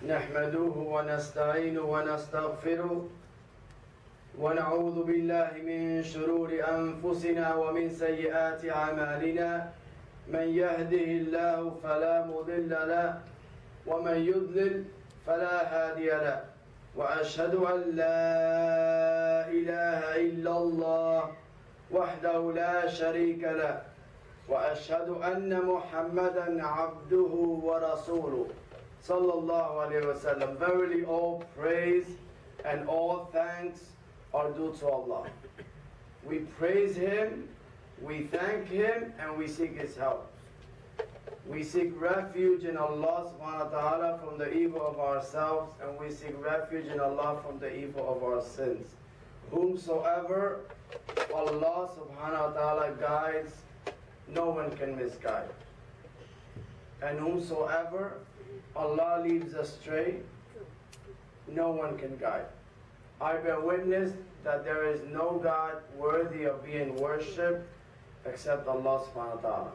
نحمده ونستعينه ونستغفره ونعوذ بالله من شرور أنفسنا ومن سيئات أعمالنا من يهده الله فلا مضل له ومن يضلل فلا هادي له وأشهد أن لا إله إلا الله وحده لا شريك له وأشهد أن محمدا عبده ورسوله Sallallahu Alaihi Wasallam. Verily all praise and all thanks are due to Allah. We praise Him, we thank Him, and we seek His help. We seek refuge in Allah subhanahu wa ta'ala from the evil of ourselves, and we seek refuge in Allah from the evil of our sins. Whomsoever Allah subhanahu wa ta'ala guides, no one can misguide. And whomsoever Allah leads astray, no one can guide. I bear witness that there is no God worthy of being worshipped except Allah subhanahu wa ta'ala.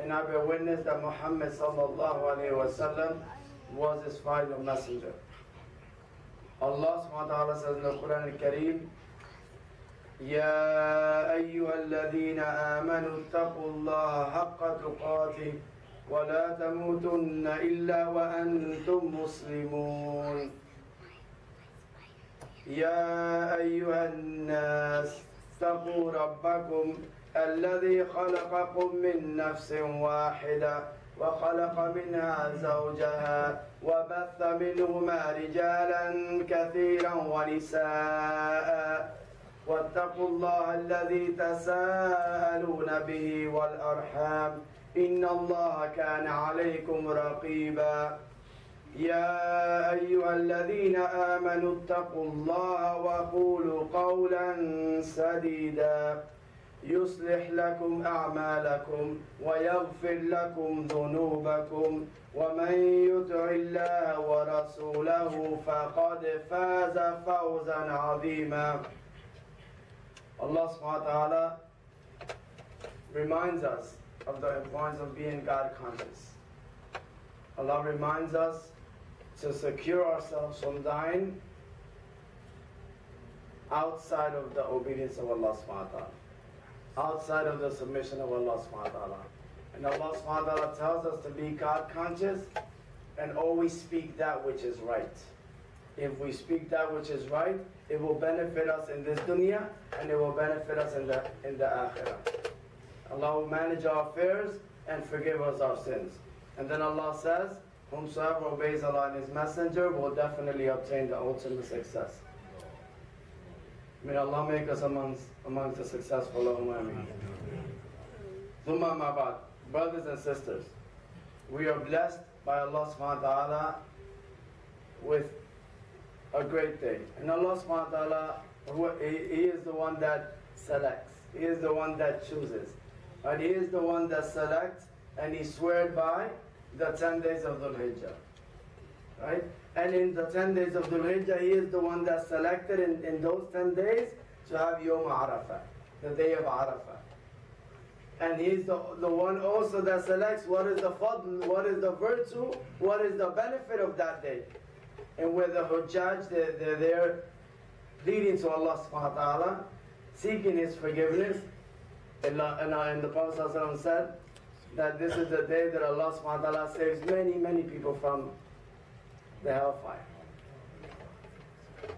And I bear witness that Muhammad sallallahu alayhi wa sallam was his final messenger. Allah subhanahu wa ta'ala says in the Quran al-Kareem, يَا أَيُّهَا الَّذِينَ آمَنُوا اتَّقُوا اللَّهَ حَقَّ تُقَاتِهِ وَلَا تَمُوتُنَّ إِلَّا وَأَنْتُمْ مُسْلِمُونَ يَا أَيُّهَا النَّاسِ اتَّقُوا رَبَّكُمْ الَّذِي خَلَقَكُمْ مِنْ نَفْسٍ وَاحِدَةٍ وَخَلَقَ مِنْهَا زَوْجَهَا وَبَثَّ مِنْهُمَا رِجَالًا كَثِيرًا وَنِسَاءً وَاتَّقُوا اللَّهَ الَّذِي تَسَاءَلُونَ بِهِ وَالْأَرْحَامَ إن الله كان عليكم رقيبا يا أيها الذين آمنوا اتقوا الله وقولوا قولا سديدا يصلح لكم أعمالكم ويغفر لكم ذنوبكم ومن يطع الله ورسوله فقد فاز فوزا عظيما الله سبحانه وتعالى reminds us of the importance of being God conscious. Allah reminds us to secure ourselves from dying outside of the obedience of Allah subhanahu wa ta'ala, outside of the submission of Allah subhanahu wa ta'ala. And Allah subhanahu wa ta'ala tells us to be God conscious and always speak that which is right. If we speak that which is right, it will benefit us in this dunya and it will benefit us in the akhirah. Allah will manage our affairs and forgive us our sins. And then Allah says, whomsoever obeys Allah and His Messenger will definitely obtain the ultimate success. May Allah make us amongst the successful. Thumma ma ba'd. Brothers and sisters, we are blessed by Allah subhanahu wa ta'ala with a great day. And Allah subhanahu wa ta'ala, He is the one that selects. He is the one that chooses. And He is the one that selects, and He swears by the 10 days of Dhul-Hijjah. Right? And in the 10 days of Dhul-Hijjah, He is the one that selected in those 10 days to have Yawm Arafah, the day of Arafah. And He is the one also that selects what is the fadl, what is the virtue, what is the benefit of that day. And with the Hujjaj, they're there leading to Allah subhanahu wa ta'ala, seeking His forgiveness. And the Prophet ﷺ said that this is the day that Allah subhanahu wa ta'ala saves many, many people from the hellfire.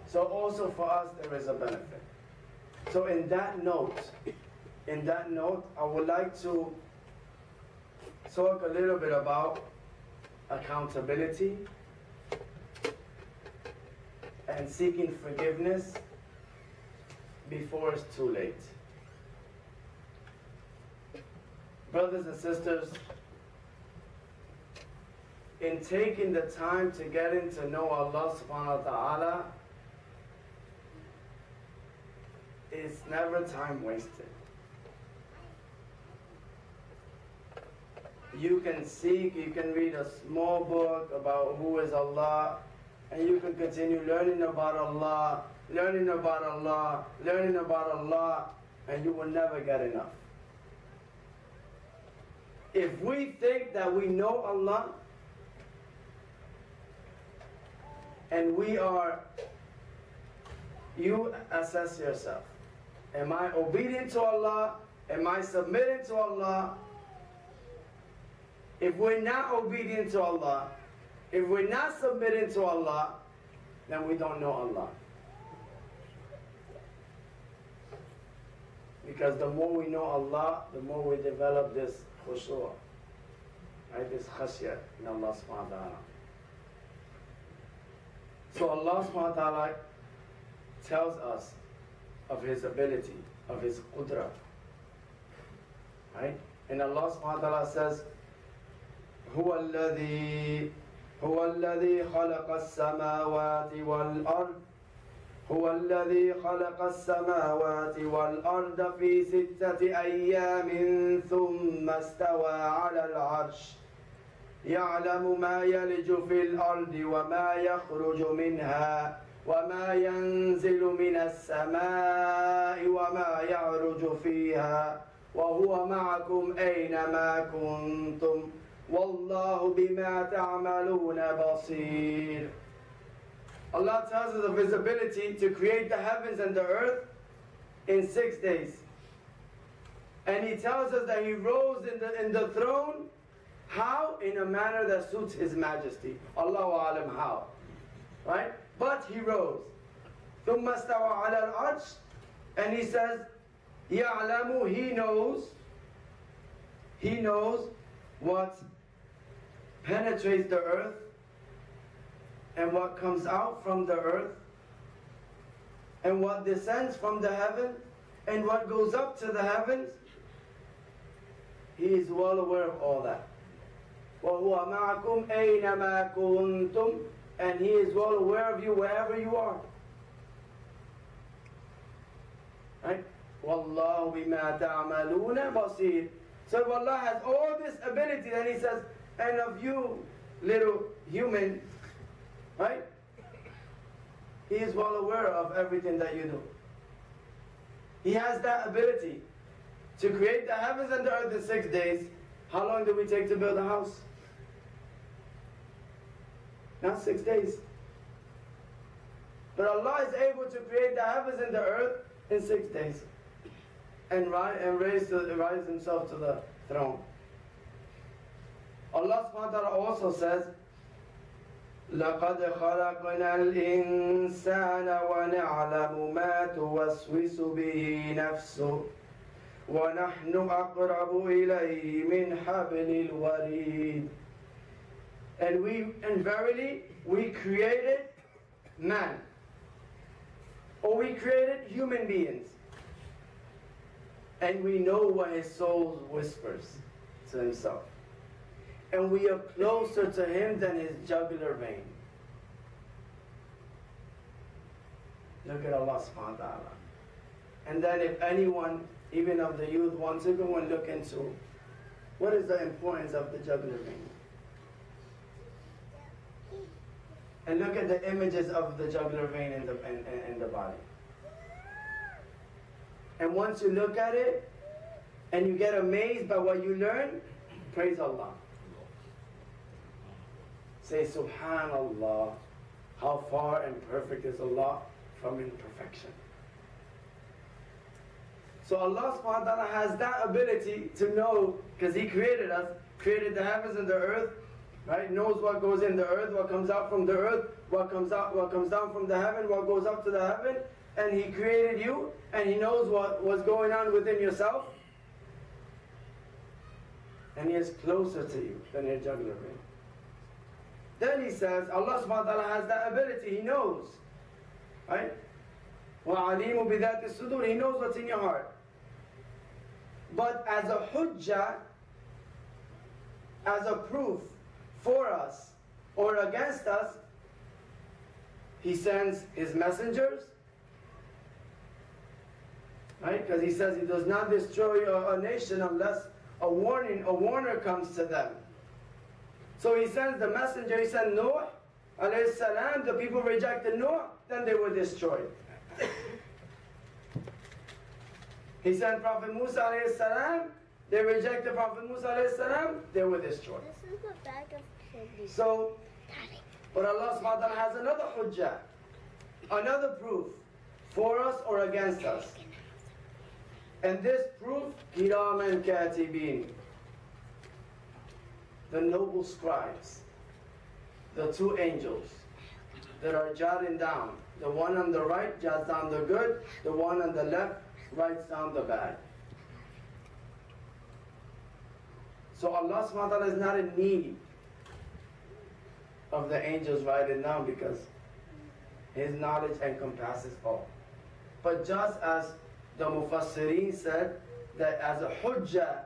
So also for us there is a benefit. So in that note, I would like to talk a little bit about accountability and seeking forgiveness before it's too late. Brothers and sisters, in taking the time to getting to know Allah subhanahu wa ta'ala, it's never time wasted. You can seek, you can read a small book about who is Allah, and you can continue learning about Allah, and you will never get enough. If we think that we know Allah, and we are, you assess yourself. Am I obedient to Allah? Am I submitting to Allah? If we're not obedient to Allah, if we're not submitting to Allah, then we don't know Allah. Because the more we know Allah, the more we develop this khushu', right? This khashya in Allah subhanahu wa ta'ala. So Allah subhanahu wa ta'ala tells us of His ability, of His qudra, right? And Allah subhanahu wa ta'ala says, هُوَ الَّذِي خَلَقَ السَّمَاوَاتِ وَالْأَرْضِ هو الذي خلق السماوات والأرض في ستة أيام ثم استوى على العرش يعلم ما يلج في الأرض وما يخرج منها وما ينزل من السماء وما يعرج فيها وهو معكم أينما كنتم والله بما تعملون بصير. Allah tells us of His ability to create the heavens and the earth in 6 days. And He tells us that He rose in the throne, how? In a manner that suits His majesty. Allahu alam how. Right? But He rose. ثُمَّ اسْتَوَى عَلَى الْعَرْشِ. And He says, يَعْلَمُ, He knows what penetrates the earth, and what comes out from the earth, and what descends from the heaven, and what goes up to the heavens. He is well aware of all that. وَهُوَ مَعَكُمْ أَيْنَمَا كُنْتُمْ. And He is well aware of you wherever you are. Right? وَاللَّهُ بِمَا تَعْمَلُونَ بَصِيرٌ. So if Allah has all this ability, then He says, and of you, little human, right? He is well aware of everything that you do. He has that ability to create the heavens and the earth in 6 days. How long do we take to build a house? Not 6 days. But Allah is able to create the heavens and the earth in 6 days and rise Himself to the throne. Allah subhanahu wa ta'ala also says, لقد خلقنا الإنسان ونعلم ما توسوس به نفسه ونحن أقرب إليه من حبل الوريد. And verily we created man, or we created human beings, and we know what his soul whispers to himself. And we are closer to him than his jugular vein. Look at Allah subhanahu wa ta'ala. And then if anyone, even of the youth, wants to go and look into what is the importance of the jugular vein. And look at the images of the jugular vein in the body. And once you look at it, and you get amazed by what you learn, praise Allah. Say, Subhanallah, how far and perfect is Allah from imperfection. So Allah subhanahu wa ta'ala has that ability to know, because He created us, created the heavens and the earth, right? Knows what goes in the earth, what comes out from the earth, what comes down from the heaven, what goes up to the heaven, and He created you, and He knows what was going on within yourself, and He is closer to you than your jugular vein. Then He says, Allah subhanahu wa ta'ala has that ability, He knows. Right? وَعَلِيمُ بِذَاتِ الصُّدُورِ. He knows what's in your heart. But as a hujjah, as a proof for us or against us, He sends His messengers. Right? Because He says He does not destroy a nation unless a warner comes to them. So He sends the messenger, He sent Noah, alayhi salam. The people rejected Noah, then they were destroyed. He sent Prophet Musa, alayhi salam. They rejected Prophet Musa, alayhi salam. They were destroyed. This is the bag of candy. So, Daddy. But Allah SWT has another hujjah, another proof for us or against us. And this proof, Kiraman Katibin, the noble scribes, the two angels that are jotting down. The one on the right jots down the good, the one on the left writes down the bad. So Allah SWT is not in need of the angels writing down because His knowledge encompasses all. But just as the Mufassirin said that as a hujjah,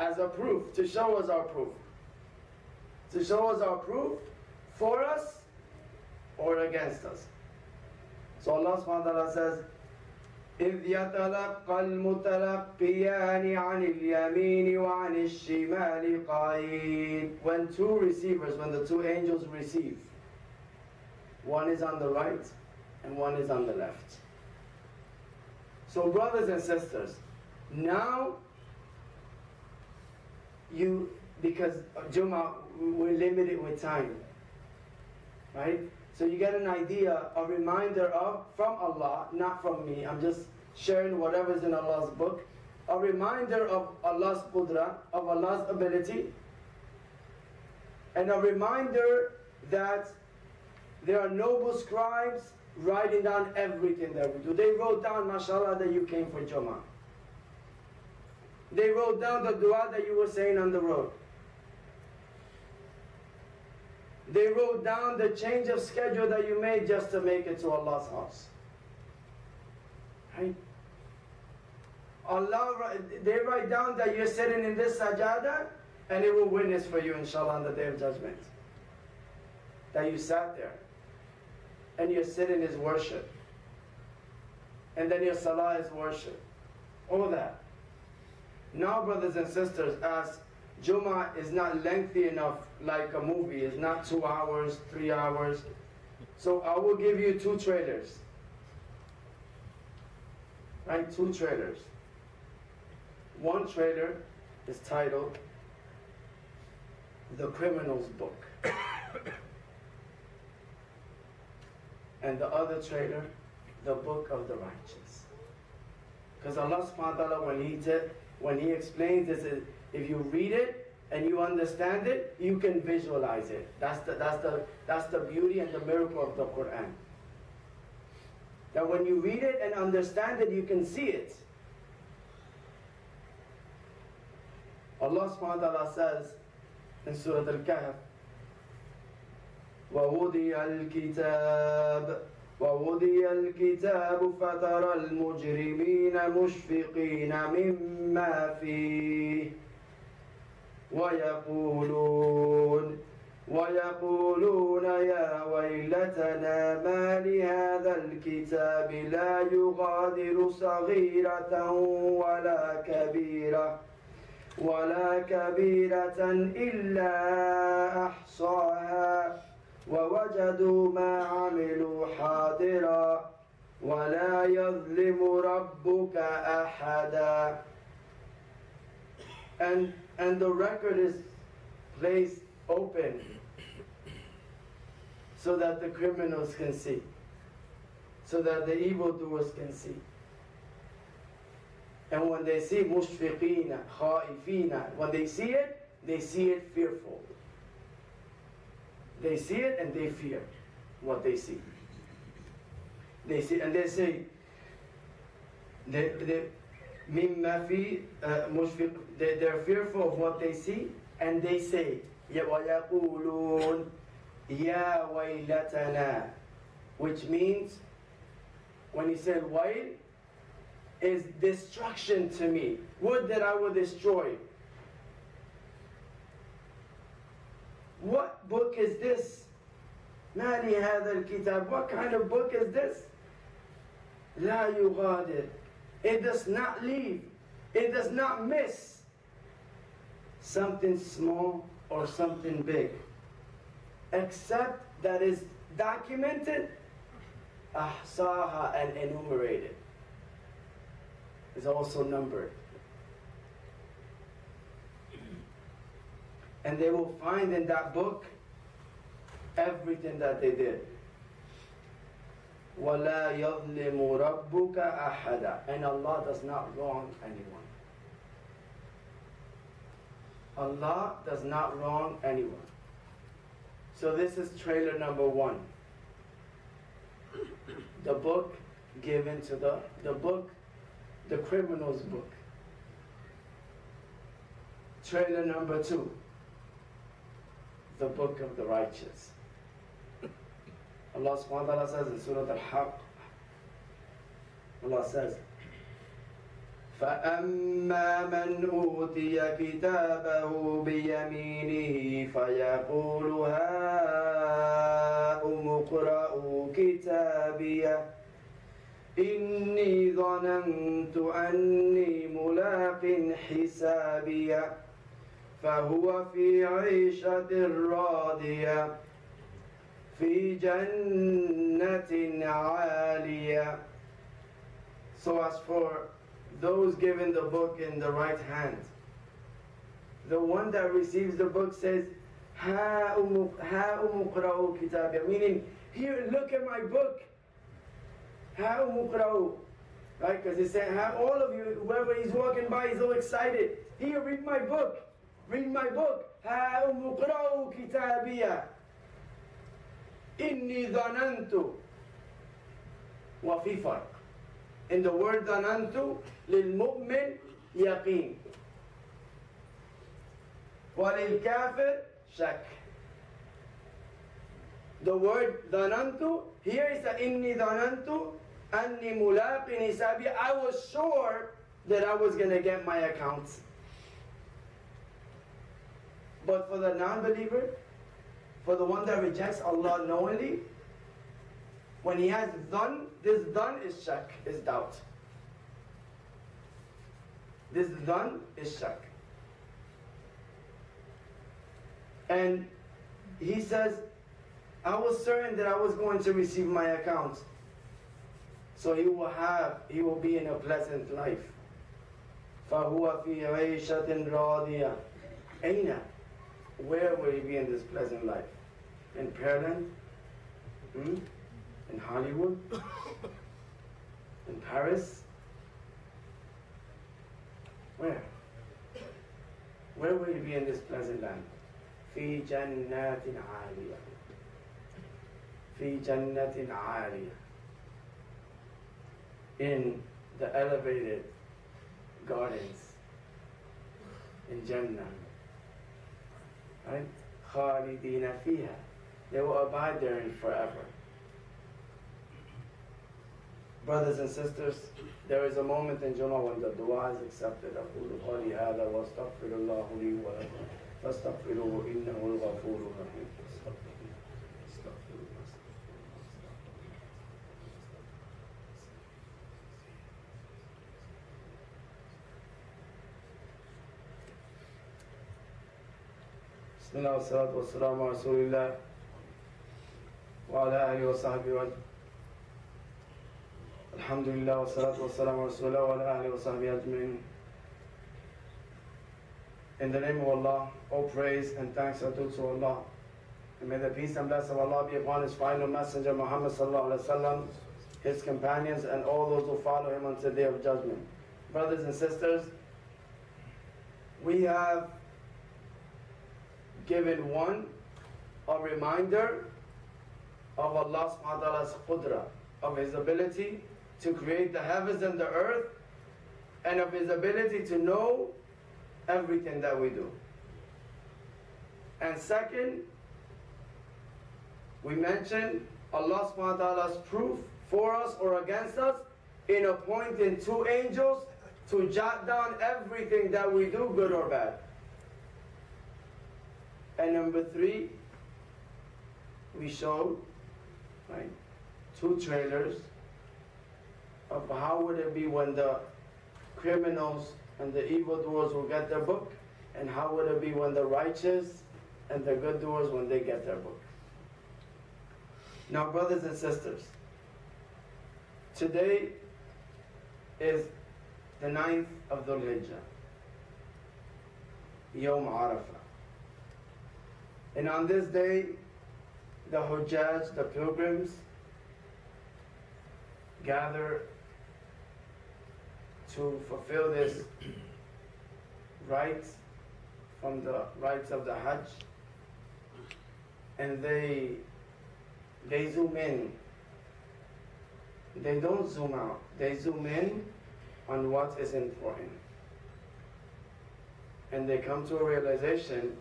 as a proof, to show us our proof. To show us our proof for us or against us. So Allah SWT says, إِذْ يَتَلَقَّى الْمُتَلَقِّيَانِ عَنِ الْيَمِينِ وَعَنِ الشِّمَالِ قَعِيدٌ. When two receivers, when the two angels receive, one is on the right and one is on the left. So brothers and sisters, now because Jummah, we're limited with time, right? So you get an idea, a reminder of, from Allah, not from me. I'm just sharing whatever's in Allah's book. A reminder of Allah's qudra, of Allah's ability. And a reminder that there are noble scribes writing down everything that we do. They wrote down, mashallah, that you came for Jummah. They wrote down the dua that you were saying on the road. They wrote down the change of schedule that you made just to make it to Allah's house. Right? They write down that you're sitting in this sajada and it will witness for you, inshallah, on the Day of Judgment. That you sat there and your sitting is worship. And then your salah is worship. All that. Now, brothers and sisters, as Jummah is not lengthy enough like a movie. It's not 2 hours, 3 hours. So I will give you 2 trailers. Right? 2 trailers. One trailer is titled The Criminal's Book. And the other trailer, The Book of the Righteous. Because Allah SWT, when He explains this, if you read it and you understand it, you can visualize it. That's the beauty and the miracle of the Quran. That when you read it and understand it, you can see it. Allah SWT says in Surah Al-Kahf, وَوُضِيَ الْكِتَابُ فَتَرَى الْمُجْرِمِينَ مُشْفِقِينَ مِمَّا فِيهِ وَيَقُولُونَ يَا وَيْلَتَنَا مَا لِهَذَا الْكِتَابِ لَا يُغَادِرُ صَغِيرَةً وَلَا كَبِيرَةً إِلَّا أَحْصَاهَا وَوَجَدُوا مَا عَمِلُوا حَاضِرًا وَلَا يَظْلِمُ رَبُّكَ أَحَدًا. And the record is placed open so that the criminals can see, so that the evildoers can see. And when they see mushfiqina, khaifina, when they see it fearful. They see it and they fear what they see. They see and they say, they're fearful of what they see and they say, وَيَقُولُونَ يَا وَيْلَتَنَا. Which means, when he said wail, is destruction to me. Would that I were destroyed. What book is this? مَا لِهَذَا الْكِتَابِ. What kind of book is this? لَا يُغَادِرُ. It does not leave. It does not miss something small or something big, except that is documented, أحصاها, and enumerated. It's also numbered. And they will find in that book everything that they did. وَلَا يَظْلِمُ رَبُّكَ أَحَدًا. And Allah does not wrong anyone. Allah does not wrong anyone. So this is trailer number one. The book given to the criminal's book. Trailer number two. The book of the righteous. Allah subhanahu wa ta'ala says in Surah Al-Haqq, Allah says, فَأَمَّا مَنْ أُوتِيَ كِتَابَهُ بِيَمِينِهِ فَيَقُولُ هَاؤُمُ اقْرَءُوا كِتَابِيَهْ إِنِّي ظَنَنْتُ أَنِّي مُلَاقٍ حِسَابِيَهْ فَهُوَ فِي عِيشَةٍ رَاضِيَةٍ فِي جَنَّةٍ عَالِيَةٍ. So as for those given the book in the right hand, the one that receives the book says, هَاؤُمُ اقْرَءُوا كِتَابِيَهْ, meaning, here, look at my book. هَاؤُمُ اقْرَءُوا, right? Because he's saying, all of you, whoever he's walking by, he's all excited. Here, read my book. Read my book. هَاؤُمُ اقْرَءُوا كِتَابِيَهْ إِنِّي ظَنَنْتُ. وَفِي فَرْقٍ. In the word ظَنَنْتُ لِلْمُؤْمِنِ يَقِينٌ وَلِلْكَافِرِ شَكٌّ. The word ظَنَنْتُ here is a إِنِّي ظَنَنْتُ أَنِّي مُلَاقٍ حِسَابِيَهْ. I was sure that I was going to get my accounts. But for the non-believer, for the one that rejects Allah knowingly, when he has dhan, this dhan is shak, is doubt. This dhan is shak. And he says, I was certain that I was going to receive my accounts. So he will be in a pleasant life. فَهُوَ فِي عَيْشَةٍ رَاضِيَةٍ. Aina. Where will he be in this pleasant life? In Pearland? In Hollywood? In Paris? Where? Where will he be in this pleasant land? في جنات عالية. في جنات عالية. In the elevated gardens in Jannah. Right? خالدين فيها. They will abide therein forever. Brothers and sisters, there is a moment in Jummah when the dua is accepted. أقول قولي هذا واستغفر الله لي ولكم فاستغفروه إنه الغفور الرحيم. Bismillah wa salatu wa salamu ala Rasulillah wa ala ahli wa sahbihi wa ajma'in. Alhamdulillah wa salatu wa salamu ala Rasulillah wa ala ahli wa sahbihi ajma'in. In the name of Allah, all praise and thanks are due to Allah. And may the peace and blessing of Allah be upon His final messenger Muhammad Sallallahu Alaihi Wasallam, his companions, and all those who follow him until the day of judgment. Brothers and sisters, we have given one a reminder of Allah subhanahu wa ta'ala's qudra, of His ability to create the heavens and the earth, and of His ability to know everything that we do. And second, we mentioned Allah subhanahu wa ta'ala's proof for us or against us in appointing two angels to jot down everything that we do, good or bad. And number three, we showed, right, two trailers of how would it be when the criminals and the evildoers will get their book, and how would it be when the righteous and the good doers, when they get their book. Now, brothers and sisters, today is the 9th of Dhul-Hijjah, Yawm Arafah. And on this day, the Hujjaj, the pilgrims, gather to fulfill this right from the rites of the Hajj, and they zoom in. They don't zoom out. They zoom in on what is important. And they come to a realization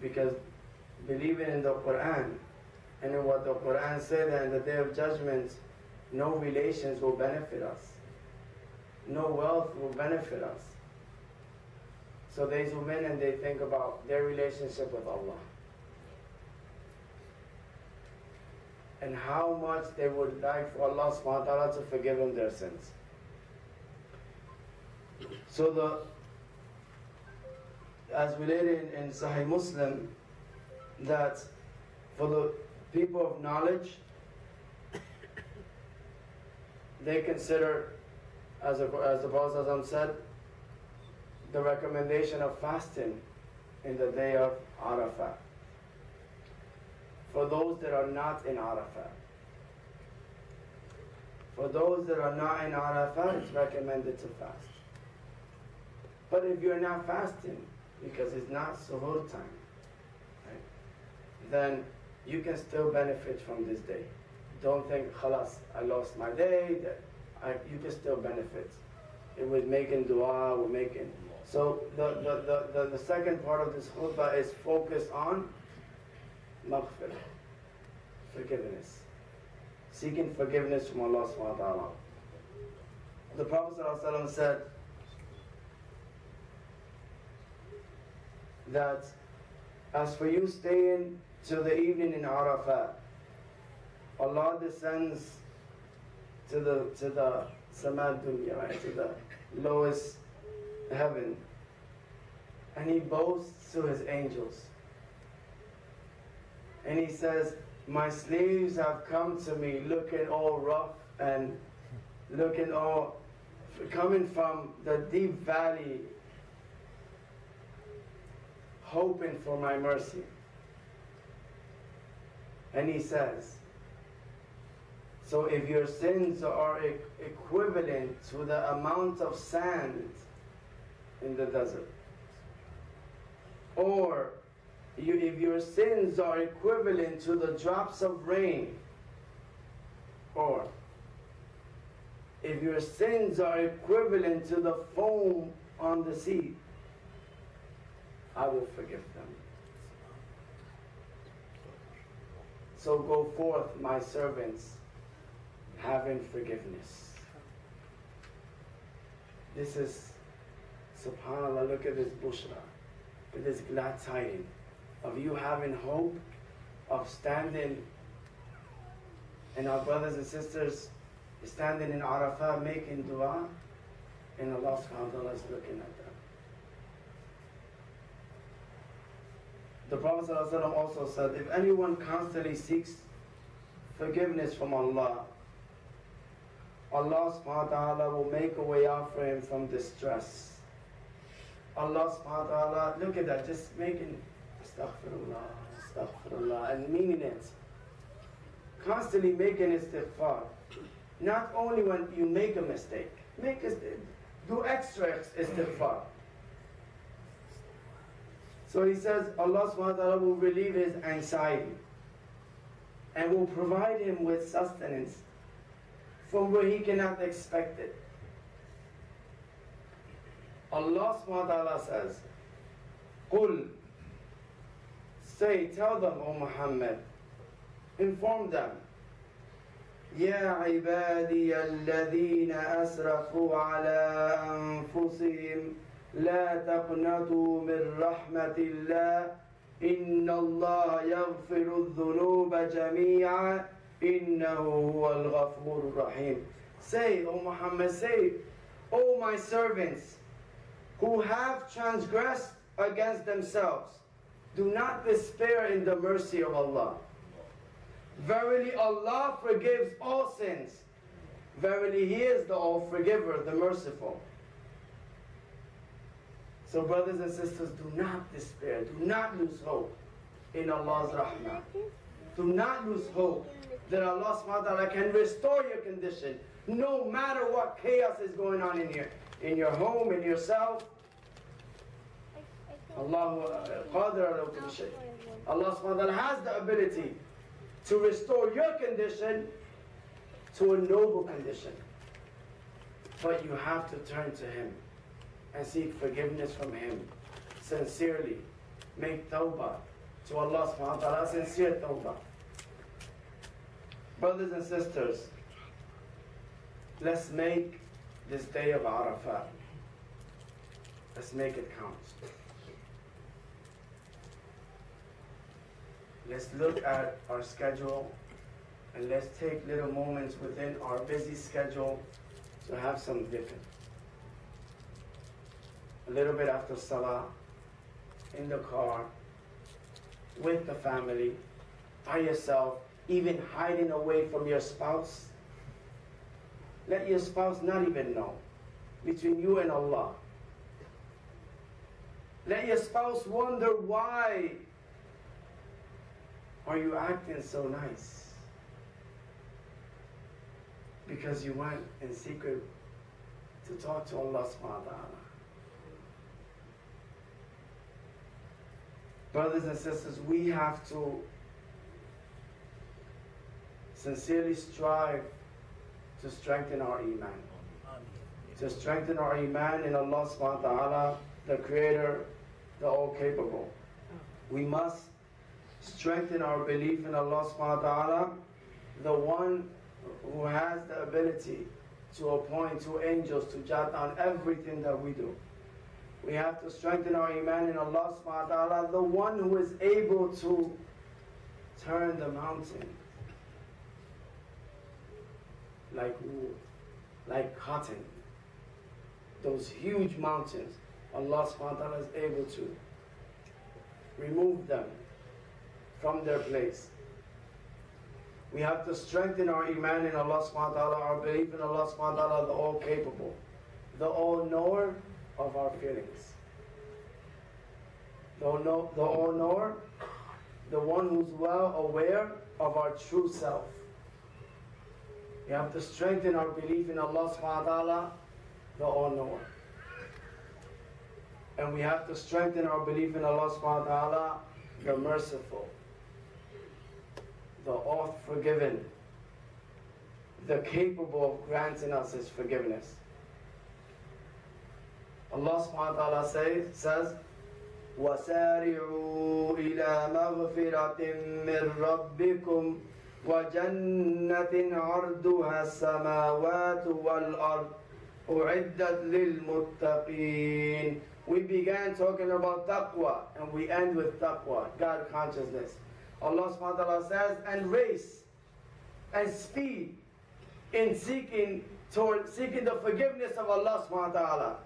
because believing in the Quran and in what the Quran said that in the Day of Judgment, no relations will benefit us. No wealth will benefit us. So they zoom in and they think about their relationship with Allah and how much they would like for Allah subhanahu wa ta'ala to forgive them their sins. So as related in Sahih Muslim, that for the people of knowledge, they consider, as the Prophet said, the recommendation of fasting in the Day of Arafah for those that are not in Arafah. For those that are not in Arafah, it's recommended to fast. But if you're not fasting, because it's not suhoor time, right, then you can still benefit from this day. Don't think, khalas, I lost my day. You can still benefit. It was making dua, we're making. So the second part of this khutbah is focused on maghfirah, forgiveness, seeking forgiveness from Allah subhanahu wa ta'ala. The Prophet ﷺ said that as for you staying till the evening in Arafah, Allah descends to the samad dunya, right, to the lowest heaven, and He boasts to His angels. And He says, my slaves have come to me looking all rough and looking all, coming from the deep valley, hoping for my mercy. And He says, so if your sins are equivalent to the amount of sand in the desert, or if your sins are equivalent to the drops of rain, or if your sins are equivalent to the foam on the sea, I will forgive them. So go forth, my servants, having forgiveness. This is, subhanAllah, look at this bushra, at this glad tidings of you having hope, of standing, and our brothers and sisters standing in Arafah making dua, and Allah subhanahu wa ta'ala is looking at them. The Prophet sallallahu alaihi wasallam also said, if anyone constantly seeks forgiveness from Allah, Allah subhanahu wa ta'ala will make a way out for him from distress. Allah subhanahu wa ta'ala, look at that, just making astaghfirullah, astaghfirullah, and meaning it. Constantly making istighfar. Not only when you make a mistake, do extra istighfar. So he says, Allah subhanahu wa ta'ala will relieve his anxiety and will provide him with sustenance from where he cannot expect it. Allah subhanahu wa ta'ala says, قُلْ Say, tell them, O Muhammad, inform them, يَا عِبَادِيَ الَّذِينَ أَسْرَفُوا عَلَىٰ أَنفُسِهِمْ لَا تَقْنَطُوا مِنْ رَحْمَةِ اللَّهِ إِنَّ اللَّهَ يَغْفِرُ الذُّنُوبَ جَمِيعًا إِنَّهُ هُوَ الْغَفُورُ الرَّحِيمُ Say, O Muhammad, say, O my servants, who have transgressed against themselves, do not despair in the mercy of Allah. Verily Allah forgives all sins. Verily He is the all-forgiver, the merciful. So brothers and sisters, do not despair. Do not lose hope in Allah's rahmah. Do not lose hope that Allah subhanahu wa ta'ala can restore your condition, no matter what chaos is going on in your home, in yourself. Allah subhanahu wa ta'ala has the ability to restore your condition to a noble condition. But you have to turn to Him and seek forgiveness from Him sincerely. Make tawbah to Allah subhanahu wa ta'ala, sincere tawbah. Brothers and sisters, let's make this day of Arafah, let's make it count. Let's look at our schedule and let's take little moments within our busy schedule to have some different. A little bit after Salah, in the car, with the family, by yourself, even hiding away from your spouse. Let your spouse not even know, between you and Allah. Let your spouse wonder, why are you acting so nice? Because you went in secret to talk to Allah subhanahu wa ta'ala. Brothers and sisters, we have to sincerely strive to strengthen our iman. To strengthen our iman in Allah subhanahu wa ta'ala, the Creator, the All-Capable. We must strengthen our belief in Allah subhanahu wa ta'ala, the One who has the ability to appoint 2 angels to jot down everything that we do. We have to strengthen our iman in Allah subhanahu wa ta'ala, the One who is able to turn the mountain like wool, like cotton. Those huge mountains, Allah subhanahu wa ta'ala is able to remove them from their place. We have to strengthen our iman in Allah subhanahu wa ta'ala, our belief in Allah subhanahu wa ta'ala, the All-Capable, the All-Knower of our feelings. The All-Knower, the One who's well aware of our true self. We have to strengthen our belief in Allah subhanahu wa ta'ala, the All-Knower. And we have to strengthen our belief in Allah subhanahu wa ta'ala, the Merciful, the Oft-Forgiven, the capable of granting us His forgiveness. Allah subhanahu wa ta'ala says, وَسَارِعُوا إِلَى مَغْفِرَةٍ مِّن رَبِّكُمْ وَجَنَّةٍ عَرْضُهَا السَّمَاوَاتُ وَالْأَرْضُ أُعِدَّتْ لِلْمُتَّقِينَ. We began talking about taqwa and we end with taqwa, God consciousness. Allah subhanahu wa ta'ala says, and race and speed in seeking the forgiveness of Allah subhanahu wa ta'ala.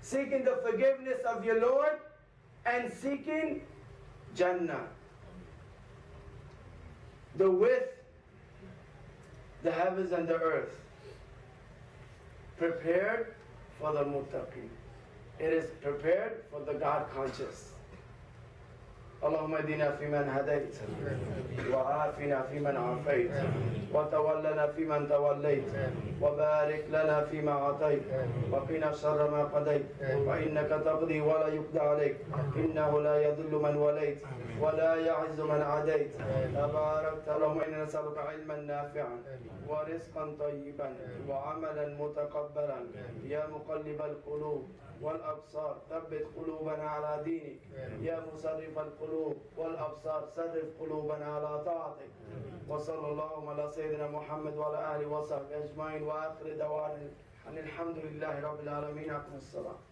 Seeking the forgiveness of your Lord and seeking Jannah. The width, the heavens and the earth, prepared for the muttaqin. It is prepared for the God conscious. اللهم اهدنا فيمن هديت وعافنا فيمن عافيت وتولنا فيمن توليت وبارك لنا فيما أعطيت وقنا شر ما قضيت فإنك تقضي ولا يقضى عليك إنه لا يذل من وليت ولا يعز من عاديت تباركت اللهم إنا نسألك علما نافعا ورزقا طيبا وعملا متقبلا يا مقلب القلوب والأبصار ثبت قلوبنا على دينك يا مصرف القلوب والأبصار صرف قلوبنا على طاعتك وصلى الله على سيدنا محمد وعلى آله وصحبه أجمعين وآخر دعوانا أن الحمد لله رب العالمين. أقم الصلاة.